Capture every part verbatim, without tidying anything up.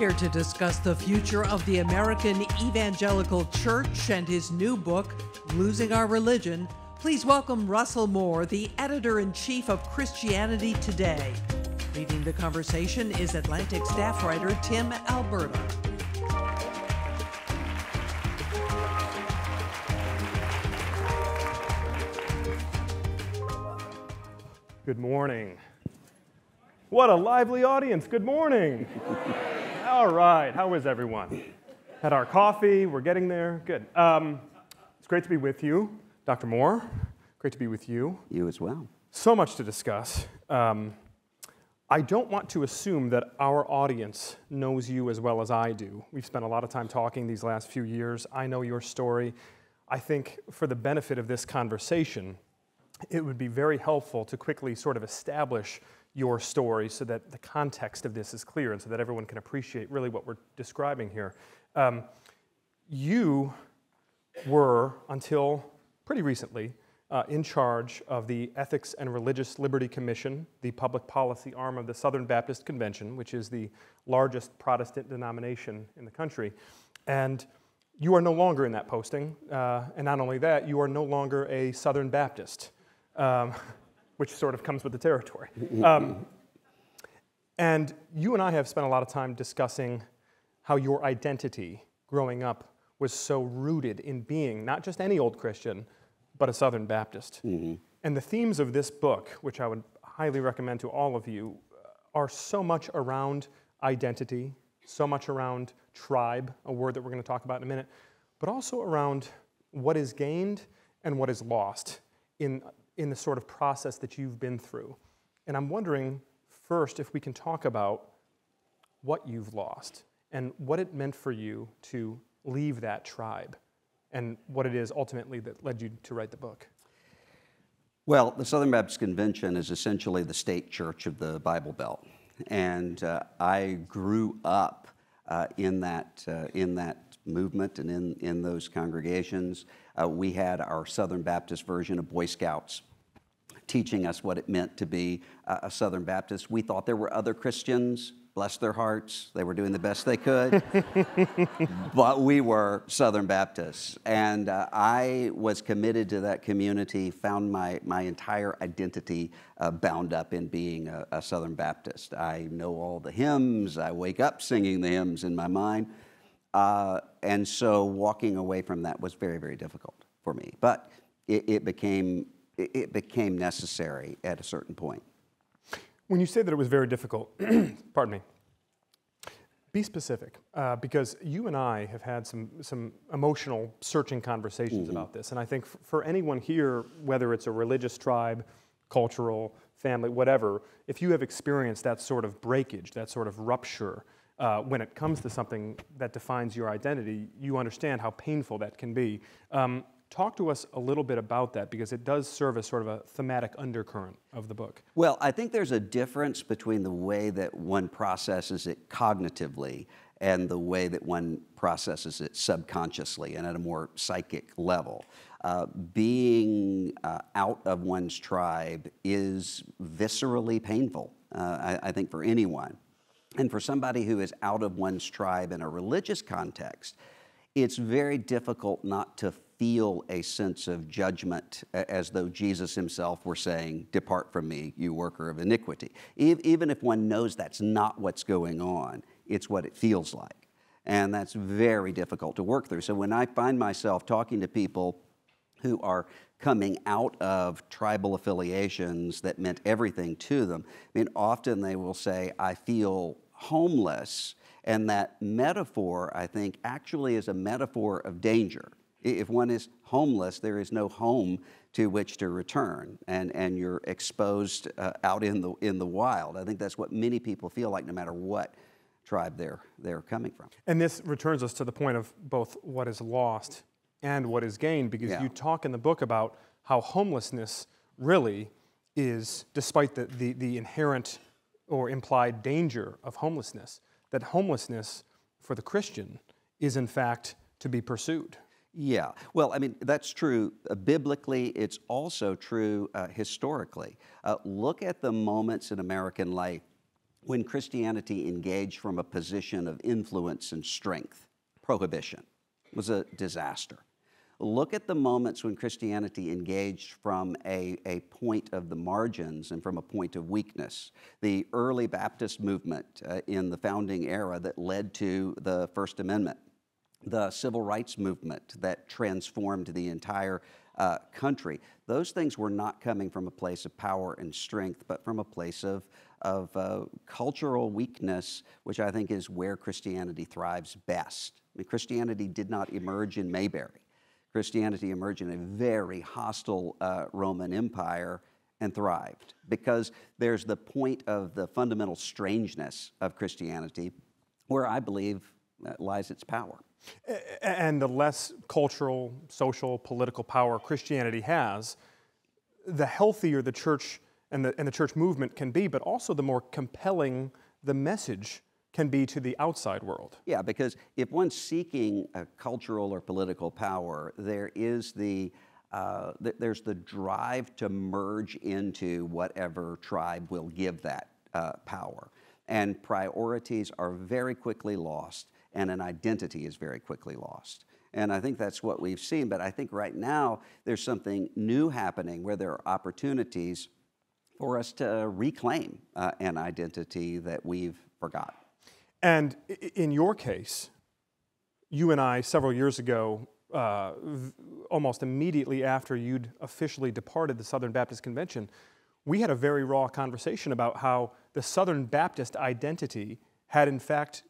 here to discuss the future of the American Evangelical Church and his new book, Losing Our Religion, please welcome Russell Moore, the editor-in-chief of Christianity Today. Leading the conversation is Atlantic staff writer Tim Alberta. Good morning. What a lively audience. Good morning. All right. How is everyone? Had our coffee. We're getting there. Good. Um, it's great to be with you, Doctor Moore. Great to be with you. You as well. So much to discuss. Um, I don't want to assume that our audience knows you as well as I do. We've spent a lot of time talking these last few years. I know your story. I think for the benefit of this conversation, it would be very helpful to quickly sort of establish your story so that the context of this is clear and so that everyone can appreciate really what we're describing here. Um, you were, until pretty recently, uh, in charge of the Ethics and Religious Liberty Commission, the public policy arm of the Southern Baptist Convention, which is the largest Protestant denomination in the country. And you are no longer in that posting. Uh, and not only that, you are no longer a Southern Baptist. Um, which sort of comes with the territory. Um, and you and I have spent a lot of time discussing how your identity growing up was so rooted in being not just any old Christian, but a Southern Baptist. Mm-hmm. And the themes of this book, which I would highly recommend to all of you, are so much around identity, so much around tribe, a word that we're going to talk about in a minute, but also around what is gained and what is lost in in the sort of process that you've been through. And I'm wondering, first, if we can talk about what you've lost and what it meant for you to leave that tribe and what it is ultimately that led you to write the book. Well, the Southern Baptist Convention is essentially the state church of the Bible Belt. And uh, I grew up uh, in that, uh, in that movement and in, in those congregations. Uh, we had our Southern Baptist version of Boy Scouts teaching us what it meant to be uh, a Southern Baptist. We thought there were other Christians, bless their hearts, they were doing the best they could, but we were Southern Baptists. And uh, I was committed to that community, found my, my entire identity uh, bound up in being a, a Southern Baptist. I know all the hymns, I wake up singing the hymns in my mind. Uh, and so walking away from that was very, very difficult for me. But it, it became it became necessary at a certain point. When you say that it was very difficult, pardon me, be specific, uh, because you and I have had some, some emotional searching conversations mm-hmm. about this. And I think f for anyone here, whether it's a religious tribe, cultural, family, whatever, if you have experienced that sort of breakage, that sort of rupture, Uh, when it comes to something that defines your identity, you understand how painful that can be. Um, talk to us a little bit about that, because it does serve as sort of a thematic undercurrent of the book. Well, I think there's a difference between the way that one processes it cognitively and the way that one processes it subconsciously and at a more psychic level. Uh, being uh, out of one's tribe is viscerally painful, uh, I, I think, for anyone. And for somebody who is out of one's tribe in a religious context, it's very difficult not to feel a sense of judgment as though Jesus himself were saying, "Depart from me, you worker of iniquity." Even if one knows that's not what's going on, it's what it feels like. And that's very difficult to work through. So when I find myself talking to people who are coming out of tribal affiliations that meant everything to them, I mean, often they will say, "I feel homeless." And that metaphor, I think, actually is a metaphor of danger. If one is homeless, there is no home to which to return, and, and you're exposed uh, out in the, in the wild. I think that's what many people feel like, no matter what tribe they're, they're coming from. And this returns us to the point of both what is lost and what is gained, because yeah. you talk in the book about how homelessness really is, despite the, the, the inherent or implied danger of homelessness, that homelessness for the Christian is in fact to be pursued. Yeah, well, I mean, that's true uh, biblically. It's also true uh, historically. Uh, look at the moments in American life when Christianity engaged from a position of influence and strength. Prohibition was a disaster. Look at the moments when Christianity engaged from a, a point of the margins and from a point of weakness. The early Baptist movement uh, in the founding era that led to the First Amendment. The civil rights movement that transformed the entire uh, country. Those things were not coming from a place of power and strength, but from a place of, of uh, cultural weakness, which I think is where Christianity thrives best. I mean, Christianity did not emerge in Mayberry. Christianity emerged in a very hostile uh, Roman Empire and thrived, because there's the point of the fundamental strangeness of Christianity where I believe lies its power. And the less cultural, social, political power Christianity has, the healthier the church and the, and the church movement can be, but also the more compelling the message can be to the outside world. Yeah, because if one's seeking a cultural or political power, there is the uh, th there's the drive to merge into whatever tribe will give that uh, power, and priorities are very quickly lost, and an identity is very quickly lost. And I think that's what we've seen. But I think right now there's something new happening where there are opportunities for us to reclaim uh, an identity that we've forgotten. And in your case, you and I, several years ago, uh, almost immediately after you'd officially departed the Southern Baptist Convention, we had a very raw conversation about how the Southern Baptist identity had, in fact,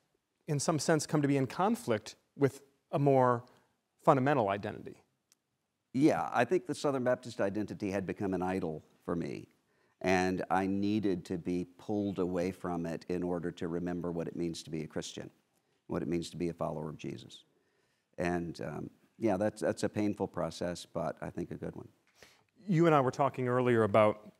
in some sense, come to be in conflict with a more fundamental identity. Yeah, I think the Southern Baptist identity had become an idol for me, and I needed to be pulled away from it in order to remember what it means to be a Christian, what it means to be a follower of Jesus. And um, yeah, that's, that's a painful process, but I think a good one. You and I were talking earlier about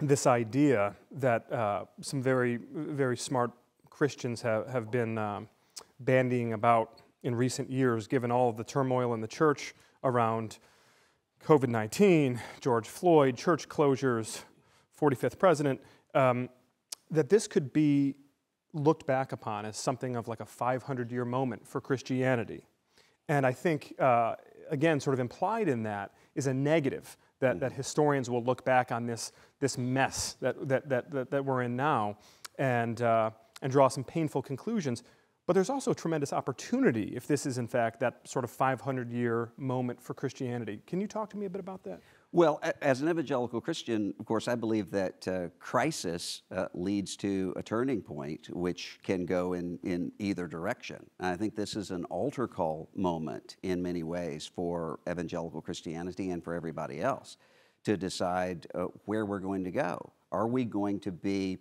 this idea that uh, some very, very smart Christians have, have been um, bandying about in recent years, given all of the turmoil in the church around COVID nineteen, George Floyd, church closures, forty-fifth president, um, that this could be looked back upon as something of like a five hundred year moment for Christianity. And I think, uh, again, sort of implied in that is a negative, that, mm-hmm. that historians will look back on this, this mess that, that, that, that, that we're in now and, uh, and draw some painful conclusions. But there's also tremendous opportunity if this is, in fact, that sort of five hundred year moment for Christianity. Can you talk to me a bit about that? Well, as an evangelical Christian, of course, I believe that uh, crisis uh, leads to a turning point, which can go in, in either direction. And I think this is an altar call moment in many ways for evangelical Christianity and for everybody else to decide uh, where we're going to go. Are we going to be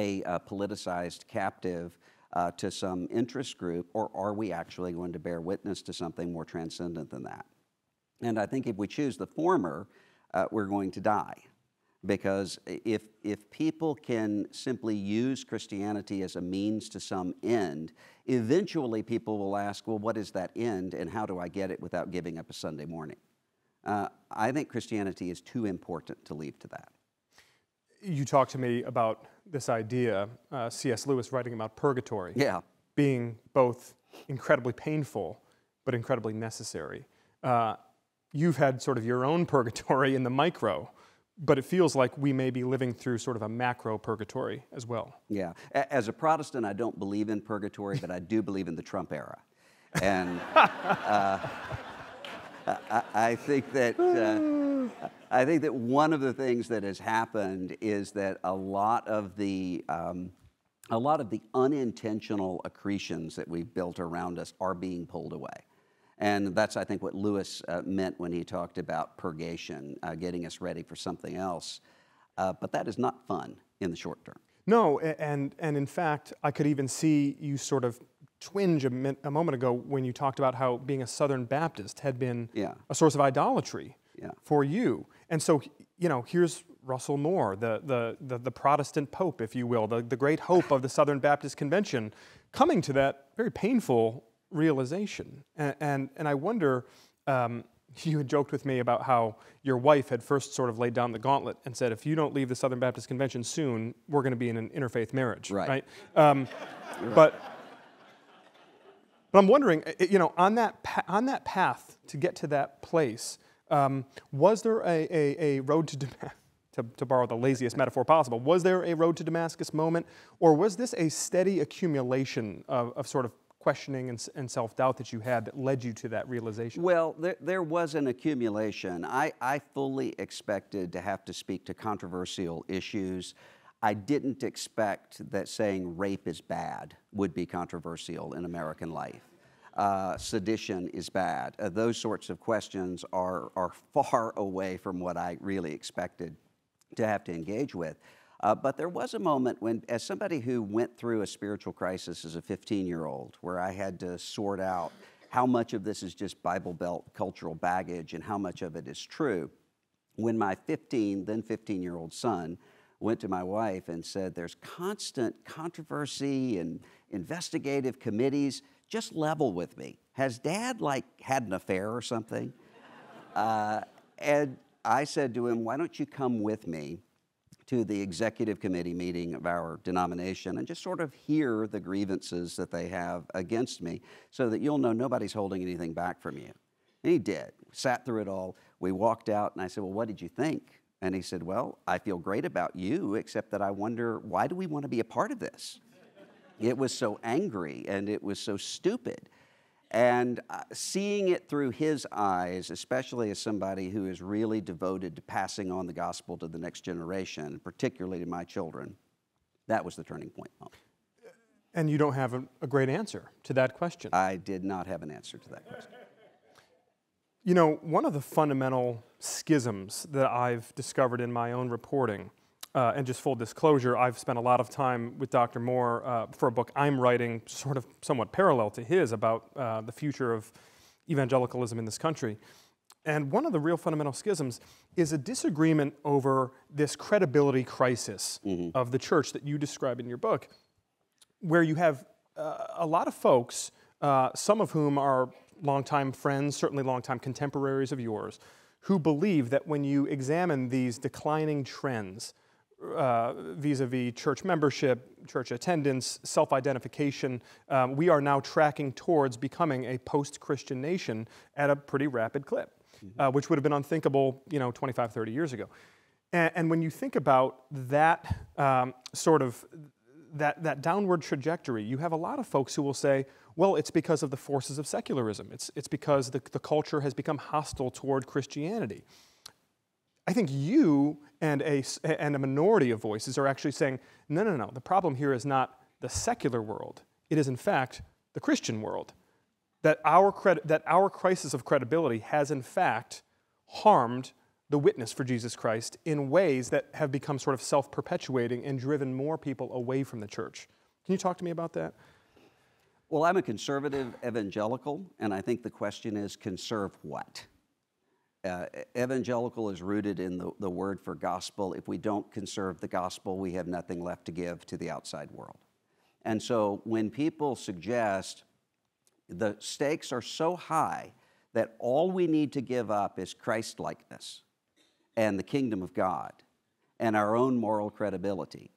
a, a politicized captive Uh, to some interest group, or are we actually going to bear witness to something more transcendent than that? And I think if we choose the former, uh, we're going to die. Because if, if people can simply use Christianity as a means to some end, eventually people will ask, well, what is that end and how do I get it without giving up a Sunday morning? Uh, I think Christianity is too important to leave to that. You talked to me about this idea, uh, C S Lewis writing about purgatory, yeah, being both incredibly painful but incredibly necessary. Uh, you've had sort of your own purgatory in the micro, but it feels like we may be living through sort of a macro purgatory as well. Yeah. As a Protestant, I don't believe in purgatory, but I do believe in the Trump era. And uh, I, I think that... Uh, I think that one of the things that has happened is that a lot of the um, a lot of the unintentional accretions that we've built around us are being pulled away, and that's I think what Lewis uh, meant when he talked about purgation, uh, getting us ready for something else. Uh, but that is not fun in the short term. No, and and in fact, I could even see you sort of twinge a, min a moment ago when you talked about how being a Southern Baptist had been yeah. a source of idolatry. Yeah. For you. And so, you know, here's Russell Moore, the, the, the, the Protestant Pope, if you will, the, the great hope of the Southern Baptist Convention, coming to that very painful realization. And, and, and I wonder, um, you had joked with me about how your wife had first sort of laid down the gauntlet and said, if you don't leave the Southern Baptist Convention soon, we're going to be in an interfaith marriage, right? right? Um, right. But, but I'm wondering, you know, on that, pa on that path to get to that place, um, was there a, a, a road to Damascus, to, to borrow the laziest metaphor possible, was there a road to Damascus moment, or was this a steady accumulation of, of sort of questioning and, and self-doubt that you had that led you to that realization? Well, there, there was an accumulation. I, I fully expected to have to speak to controversial issues. I didn't expect that saying rape is bad would be controversial in American life. Uh, sedition is bad. Uh, those sorts of questions are, are far away from what I really expected to have to engage with. Uh, but there was a moment when, as somebody who went through a spiritual crisis as a fifteen-year-old, where I had to sort out how much of this is just Bible Belt cultural baggage and how much of it is true, when my fifteen, then fifteen-year-old son went to my wife and said, there's constant controversy and investigative committees, just level with me. Has Dad, like, had an affair or something? uh, and I said to him, why don't you come with me to the executive committee meeting of our denomination and just sort of hear the grievances that they have against me so that you'll know nobody's holding anything back from you. And he did, sat through it all. We walked out and I said, well, what did you think? And he said, well, I feel great about you, except that I wonder, why do we want to be a part of this? It was so angry and it was so stupid. And seeing it through his eyes, especially as somebody who is really devoted to passing on the gospel to the next generation, particularly to my children, that was the turning point moment. And you don't have a, a great answer to that question. I did not have an answer to that question. You know, one of the fundamental schisms that I've discovered in my own reporting, uh, and just full disclosure, I've spent a lot of time with Doctor Moore uh, for a book I'm writing, sort of somewhat parallel to his, about uh, the future of evangelicalism in this country. And one of the real fundamental schisms is a disagreement over this credibility crisis mm-hmm. of the church that you describe in your book, where you have uh, a lot of folks, uh, some of whom are longtime friends, certainly longtime contemporaries of yours, who believe that when you examine these declining trends, vis-a-vis uh, -vis church membership, church attendance, self-identification, um, we are now tracking towards becoming a post-Christian nation at a pretty rapid clip, mm-hmm. uh, which would have been unthinkable, you know, twenty-five, thirty years ago. And, and when you think about that um, sort of, that, that downward trajectory, you have a lot of folks who will say, well, it's because of the forces of secularism. It's, it's because the, the culture has become hostile toward Christianity. I think you and a, and a minority of voices are actually saying, no, no, no, the problem here is not the secular world. It is, in fact, the Christian world. That our, cred that our crisis of credibility has, in fact, harmed the witness for Jesus Christ in ways that have become sort of self-perpetuating and driven more people away from the church. Can you talk to me about that? Well, I'm a conservative evangelical, and I think the question is, conserve what? Uh, evangelical is rooted in the, the word for gospel. If we don't conserve the gospel, we have nothing left to give to the outside world. And so when people suggest the stakes are so high that all we need to give up is Christ-likeness and the kingdom of God and our own moral credibility,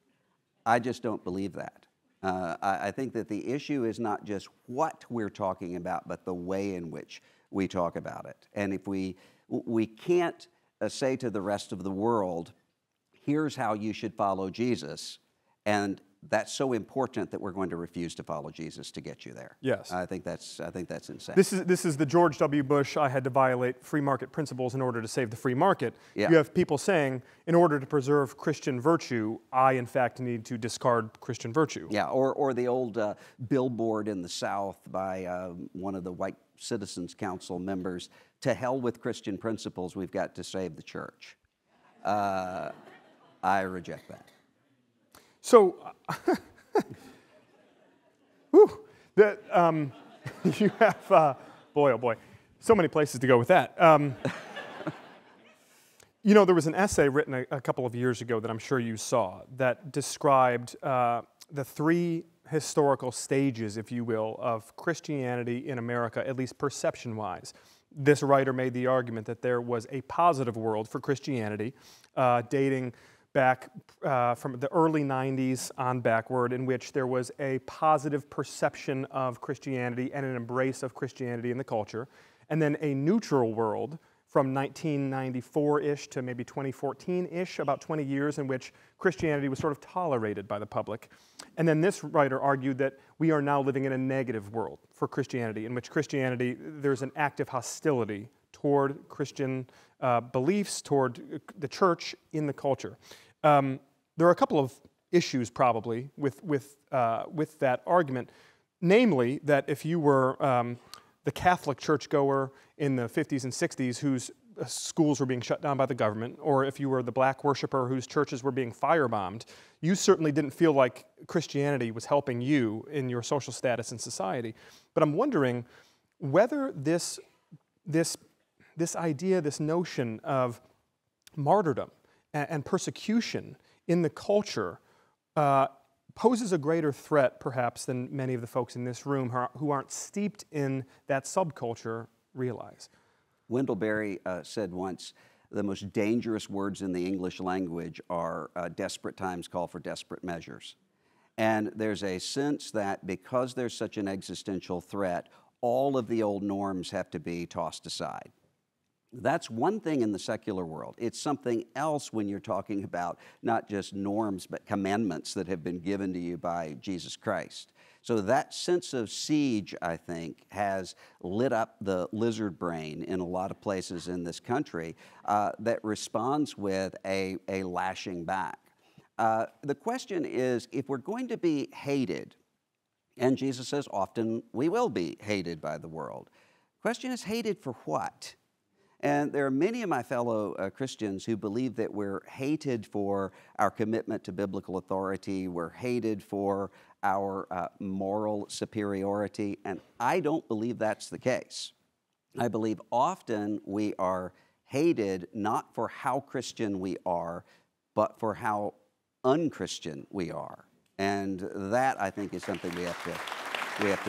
I just don't believe that. Uh, I, I think that the issue is not just what we're talking about, but the way in which we talk about it. And if we We can't uh, say to the rest of the world, here's how you should follow Jesus, and that's so important that we're going to refuse to follow Jesus to get you there. Yes. I think that's, I think that's insane. This is, this is the George W. Bush, I had to violate free market principles in order to save the free market. Yeah. You have people saying, in order to preserve Christian virtue, I, in fact, need to discard Christian virtue. Yeah, or, or the old uh, billboard in the South by uh, one of the white Citizens Council members, to hell with Christian principles, we've got to save the church. Uh, I reject that. So, whew, that, um, you have, uh, boy, oh boy, so many places to go with that. Um, you know, there was an essay written a, a couple of years ago that I'm sure you saw that described uh, the three historical stages, if you will, of Christianity in America, at least perception-wise. this writer made the argument that there was a positive world for Christianity uh, dating back uh, from the early nineties on backward, in which there was a positive perception of Christianity and an embrace of Christianity in the culture, and then a neutral world from nineteen ninety-four-ish to maybe twenty fourteen-ish, about twenty years, in which Christianity was sort of tolerated by the public. And then this writer argued that we are now living in a negative world for Christianity, in which Christianity, there's an active hostility toward Christian uh, beliefs, toward the church in the culture. Um, there are a couple of issues probably with, with, uh, with that argument, namely that if you were um, the Catholic churchgoer in the fifties and sixties whose schools were being shut down by the government, or if you were the black worshiper whose churches were being firebombed, you certainly didn't feel like Christianity was helping you in your social status in society. But I'm wondering whether this, this, this idea, this notion of martyrdom and, and persecution in the culture uh, poses a greater threat, perhaps, than many of the folks in this room who, are, who aren't steeped in that subculture realize. Wendell Berry uh, said once, the most dangerous words in the English language are uh, desperate times call for desperate measures. And there's a sense that because there's such an existential threat, all of the old norms have to be tossed aside. That's one thing in the secular world. It's something else when you're talking about not just norms, but commandments that have been given to you by Jesus Christ. So that sense of siege, I think, has lit up the lizard brain in a lot of places in this country uh, that responds with a, a lashing back. Uh, the question is, if we're going to be hated, and Jesus says often we will be hated by the world, the question is, hated for what? And there are many of my fellow uh, Christians who believe that we're hated for our commitment to biblical authority, we're hated for our uh, moral superiority, and I don't believe that's the case. I believe often we are hated not for how Christian we are, but for how un-Christian we are. And that, I think, is something we have to, we have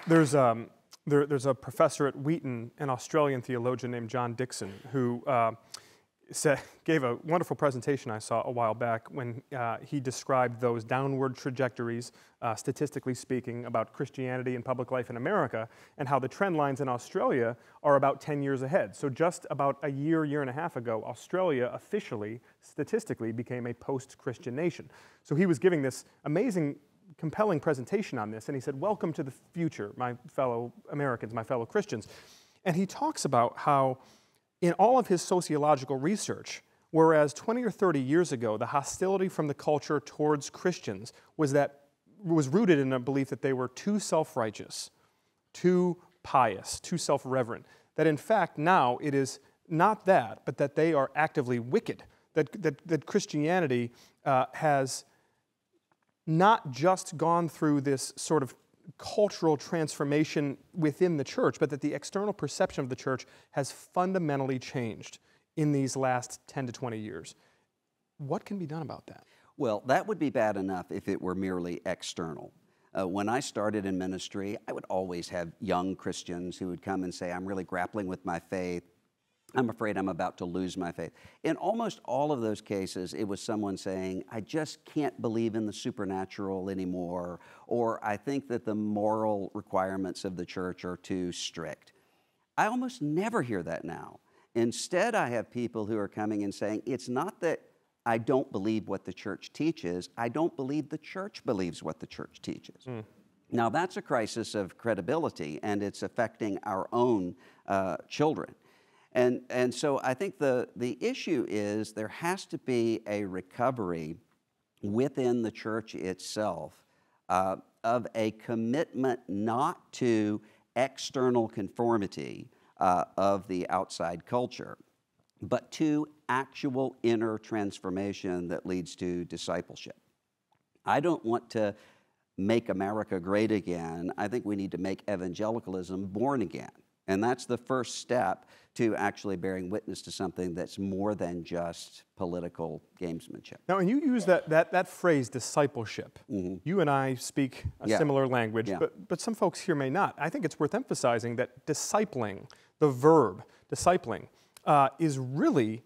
to reclaim. There's, um... There, there's a professor at Wheaton, an Australian theologian named John Dixon, who uh, said, gave a wonderful presentation I saw a while back when uh, he described those downward trajectories, uh, statistically speaking, about Christianity and public life in America, and how the trend lines in Australia are about ten years ahead. So just about a year, year and a half ago, Australia officially, statistically, became a post-Christian nation. So he was giving this amazing compelling presentation on this, and he said, welcome to the future, my fellow Americans, my fellow Christians. And he talks about how in all of his sociological research, whereas twenty or thirty years ago, the hostility from the culture towards Christians was, that, was rooted in a belief that they were too self-righteous, too pious, too self-reverent, that in fact now it is not that, but that they are actively wicked, that, that, that Christianity uh, has not just gone through this sort of cultural transformation within the church, but that the external perception of the church has fundamentally changed in these last ten to twenty years. What can be done about that? Well, that would be bad enough if it were merely external. Uh, when I started in ministry, I would always have young Christians who would come and say, I'm really grappling with my faith. I'm afraid I'm about to lose my faith. In almost all of those cases, it was someone saying, I just can't believe in the supernatural anymore, or I think that the moral requirements of the church are too strict. I almost never hear that now. Instead, I have people who are coming and saying, it's not that I don't believe what the church teaches, I don't believe the church believes what the church teaches. Mm. Now, that's a crisis of credibility, and it's affecting our own uh, children. And, and so I think the, the issue is there has to be a recovery within the church itself uh, of a commitment not to external conformity uh, of the outside culture, but to actual inner transformation that leads to discipleship. I don't want to make America great again. I think we need to make evangelicalism born again. And that's the first step to actually bearing witness to something that's more than just political gamesmanship. Now, and you use that, that, that phrase, discipleship. Mm-hmm. You and I speak a yeah. similar language, yeah. but, but some folks here may not. I think it's worth emphasizing that discipling, the verb, discipling, uh, is really,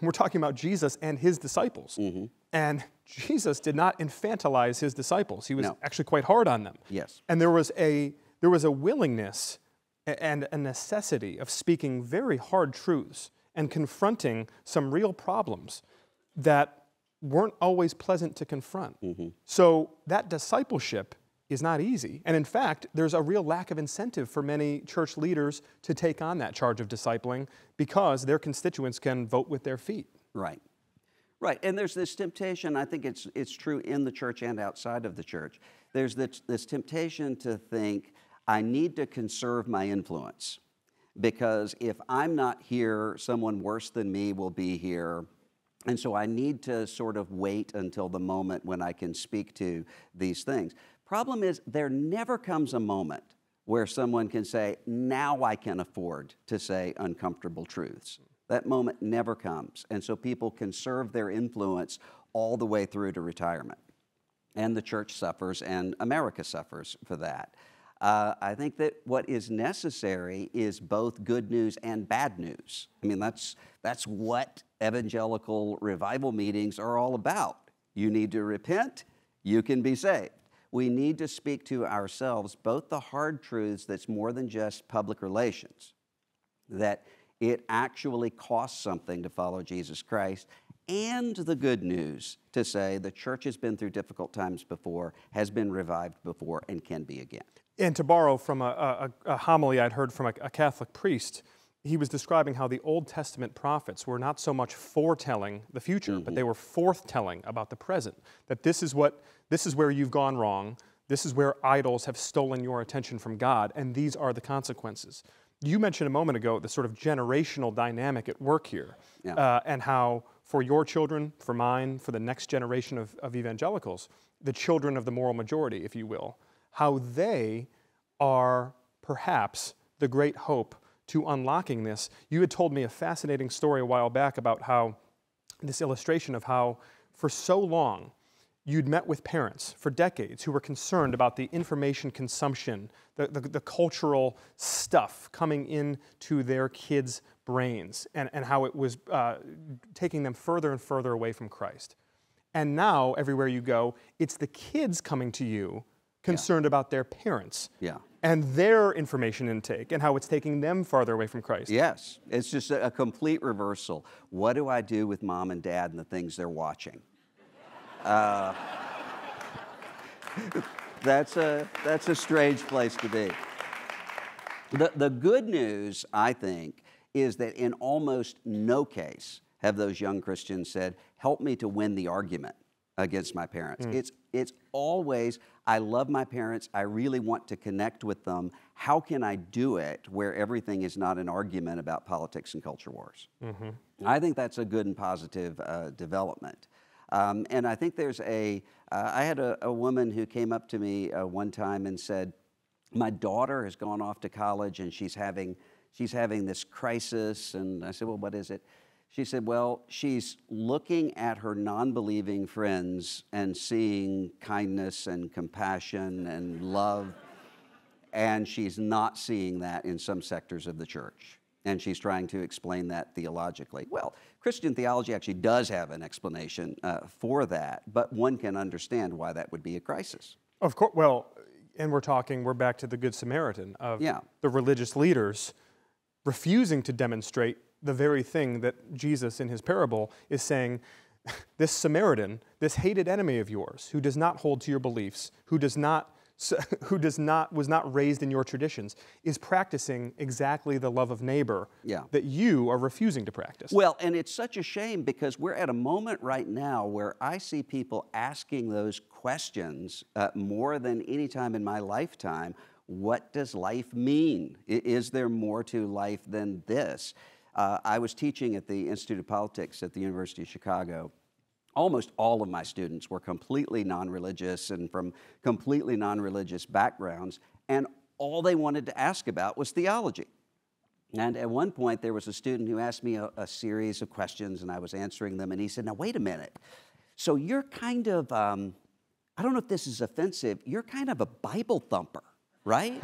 we're talking about Jesus and his disciples. Mm-hmm. And Jesus did not infantilize his disciples. He was no. actually quite hard on them. Yes. And there was a, there was a willingness and a necessity of speaking very hard truths and confronting some real problems that weren't always pleasant to confront. Mm-hmm. So that discipleship is not easy. And in fact, there's a real lack of incentive for many church leaders to take on that charge of discipling because their constituents can vote with their feet. Right. Right, and there's this temptation, I think it's, it's true in the church and outside of the church, there's this, this temptation to think, I need to conserve my influence because if I'm not here, someone worse than me will be here. And so I need to sort of wait until the moment when I can speak to these things. Problem is, there never comes a moment where someone can say, now I can afford to say uncomfortable truths. That moment never comes. And so people conserve their influence all the way through to retirement. And the church suffers and America suffers for that. Uh, I think that what is necessary is both good news and bad news. I mean, that's, that's what evangelical revival meetings are all about. You need to repent, you can be saved. We need to speak to ourselves both the hard truths that's more than just public relations, that it actually costs something to follow Jesus Christ, and the good news to say the church has been through difficult times before, has been revived before, and can be again. And to borrow from a, a, a homily I'd heard from a, a Catholic priest, he was describing how the Old Testament prophets were not so much foretelling the future, mm-hmm. but they were forthtelling about the present, that this is, what, this is where you've gone wrong, this is where idols have stolen your attention from God, and these are the consequences. You mentioned a moment ago the sort of generational dynamic at work here, yeah. uh, and how for your children, for mine, for the next generation of, of evangelicals, the children of the moral majority, if you will, how they are perhaps the great hope to unlocking this. You had told me a fascinating story a while back about how this illustration of how for so long you'd met with parents for decades who were concerned about the information consumption, the, the, the cultural stuff coming into their kids' brains and, and how it was uh, taking them further and further away from Christ. And now everywhere you go, it's the kids coming to you concerned yeah. about their parents yeah. and their information intake and how it's taking them farther away from Christ. Yes, it's just a complete reversal. What do I do with mom and dad and the things they're watching? Uh, that's, a, that's a strange place to be. The, the good news, I think, is that in almost no case have those young Christians said, help me to win the argument against my parents. Mm. It's, it's always, I love my parents, I really want to connect with them. How can I do it where everything is not an argument about politics and culture wars? Mm-hmm. I think that's a good and positive uh, development. Um, and I think there's a, uh, I had a, a woman who came up to me uh, one time and said, my daughter has gone off to college and she's having, she's having this crisis. And I said, well, what is it? She said, well, she's looking at her non-believing friends and seeing kindness and compassion and love, and she's not seeing that in some sectors of the church. And she's trying to explain that theologically. Well, Christian theology actually does have an explanation uh, for that, but one can understand why that would be a crisis. Of course, well, and we're talking, we're back to the Good Samaritan of yeah. the religious leaders refusing to demonstrate the very thing that Jesus in his parable is saying, this Samaritan, this hated enemy of yours, who does not hold to your beliefs, who does not So, who does not, was not raised in your traditions, is practicing exactly the love of neighbor yeah. that you are refusing to practice. Well, and it's such a shame because we're at a moment right now where I see people asking those questions uh, more than any time in my lifetime. What does life mean? Is there more to life than this? Uh, I was teaching at the Institute of Politics at the University of Chicago. Almost all of my students were completely non-religious and from completely non-religious backgrounds, and all they wanted to ask about was theology. And at one point, there was a student who asked me a, a series of questions, and I was answering them, and he said, now, wait a minute. So you're kind of, um, I don't know if this is offensive, you're kind of a Bible thumper, right?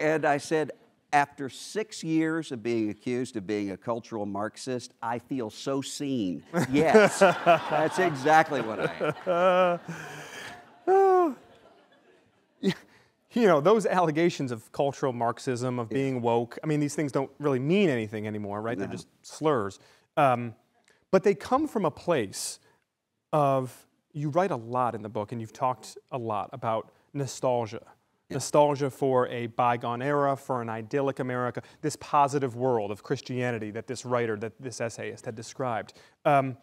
And I said, after six years of being accused of being a cultural Marxist, I feel so seen. Yes, that's exactly what I am. Uh, You know, those allegations of cultural Marxism, of being woke, I mean, these things don't really mean anything anymore, right? No. They're just slurs. Um, but they come from a place of, you write a lot in the book, and you've talked a lot about nostalgia. Yeah. Nostalgia for a bygone era, for an idyllic America, this positive world of Christianity that this writer, that this essayist had described. Um,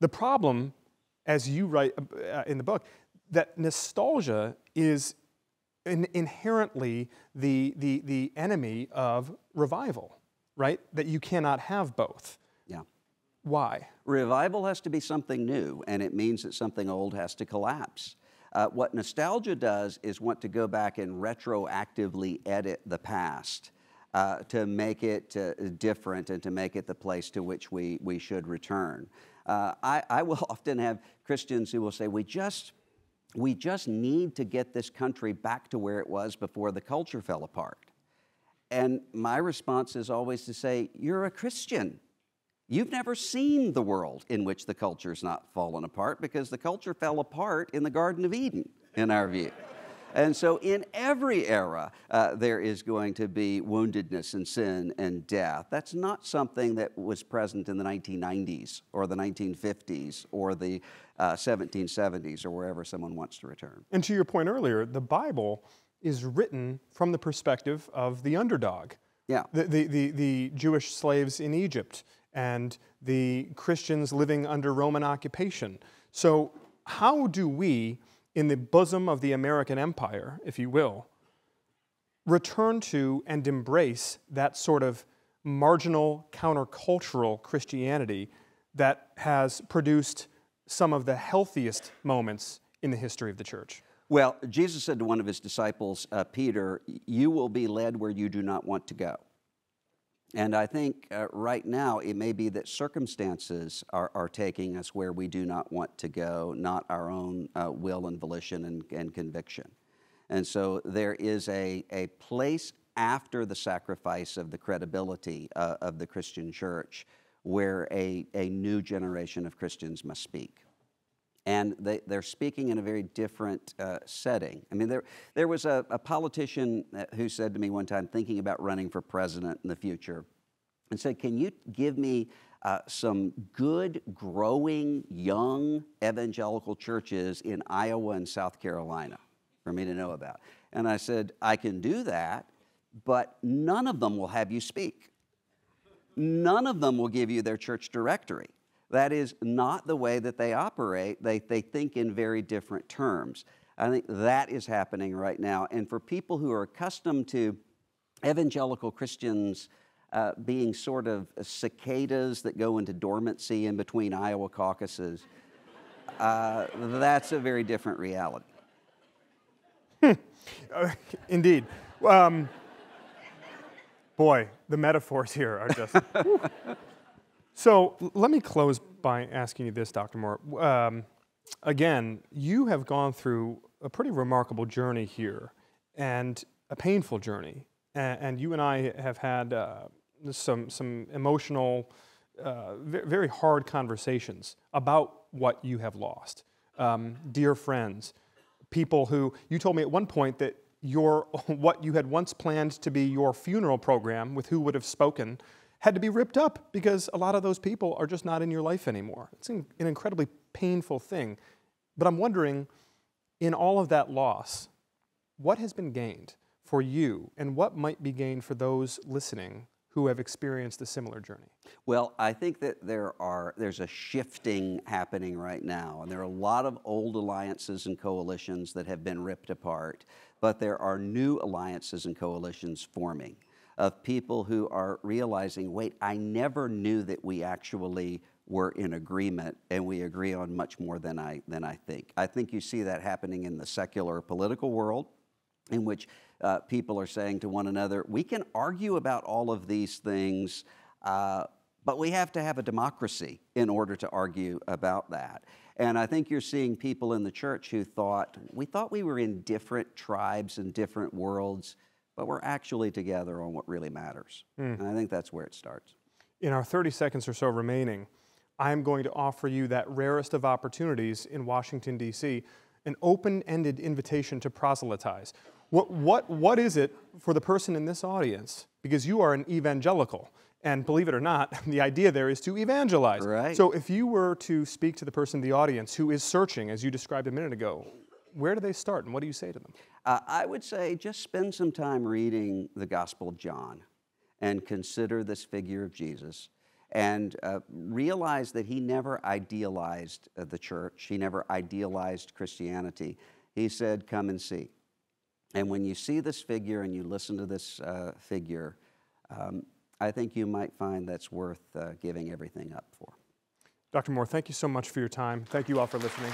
the problem, as you write uh, in the book, that nostalgia is In inherently the, the, the enemy of revival, right? That you cannot have both. Yeah. Why? Revival has to be something new, and it means that something old has to collapse. Uh, what nostalgia does is want to go back and retroactively edit the past uh, to make it uh, different and to make it the place to which we, we should return. Uh, I, I will often have Christians who will say, we just... We just need to get this country back to where it was before the culture fell apart. And my response is always to say, you're a Christian. You've never seen the world in which the culture's not fallen apart, because the culture fell apart in the Garden of Eden, in our view. And so in every era, uh, there is going to be woundedness and sin and death. That's not something that was present in the nineteen nineties or the nineteen fifties or the uh, seventeen seventies or wherever someone wants to return. And to your point earlier, the Bible is written from the perspective of the underdog. Yeah. The, the, the, the Jewish slaves in Egypt and the Christians living under Roman occupation. So how do we, in the bosom of the American empire, if you will, return to and embrace that sort of marginal, countercultural Christianity that has produced some of the healthiest moments in the history of the church? Well, Jesus said to one of his disciples, uh, Peter, you will be led where you do not want to go. And I think uh, right now it may be that circumstances are, are taking us where we do not want to go, not our own uh, will and volition and, and conviction. And so there is a, a place after the sacrifice of the credibility uh, of the Christian church where a, a new generation of Christians must speak. And they, they're speaking in a very different uh, setting. I mean, there, there was a, a politician who said to me one time, thinking about running for president in the future, and said, can you give me uh, some good, growing, young evangelical churches in Iowa and South Carolina for me to know about? And I said, I can do that, but none of them will have you speak. None of them will give you their church directory. That is not the way that they operate. They, they think in very different terms. I think that is happening right now. And for people who are accustomed to evangelical Christians uh, being sort of cicadas that go into dormancy in between Iowa caucuses, uh, that's a very different reality. Hmm. Uh, indeed. Um, boy, the metaphors here are just... So let me close by asking you this, Doctor Moore. Um, again, you have gone through a pretty remarkable journey here, and a painful journey. And, and you and I have had uh, some, some emotional, uh, very hard conversations about what you have lost. Um, dear friends, people who, you told me at one point that your, what you had once planned to be your funeral program with who would have spoken had to be ripped up because a lot of those people are just not in your life anymore. It's an incredibly painful thing. But I'm wondering, in all of that loss, what has been gained for you, and what might be gained for those listening who have experienced a similar journey? Well, I think that there are, there's a shifting happening right now, and there are a lot of old alliances and coalitions that have been ripped apart, but there are new alliances and coalitions forming, of people who are realizing, wait, I never knew that we actually were in agreement, and we agree on much more than I, than I think. I think you see that happening in the secular political world. in which uh, people are saying to one another, we can argue about all of these things, uh, but we have to have a democracy in order to argue about that. And I think you're seeing people in the church who thought, we thought we were in different tribes and different worlds, but we're actually together on what really matters. Mm. And I think that's where it starts. In our thirty seconds or so remaining, I'm going to offer you that rarest of opportunities in Washington, D C, an open-ended invitation to proselytize. What, what, what is it for the person in this audience? Because you are an evangelical. And believe it or not, the idea there is to evangelize. Right. So if you were to speak to the person in the audience who is searching, as you described a minute ago, where do they start and what do you say to them? Uh, I would say just spend some time reading the Gospel of John and consider this figure of Jesus and uh, realize that he never idealized uh, the church. He never idealized Christianity. He said, come and see. And when you see this figure and you listen to this uh, figure, um, I think you might find that's worth uh, giving everything up for. Doctor Moore, thank you so much for your time. Thank you all for listening.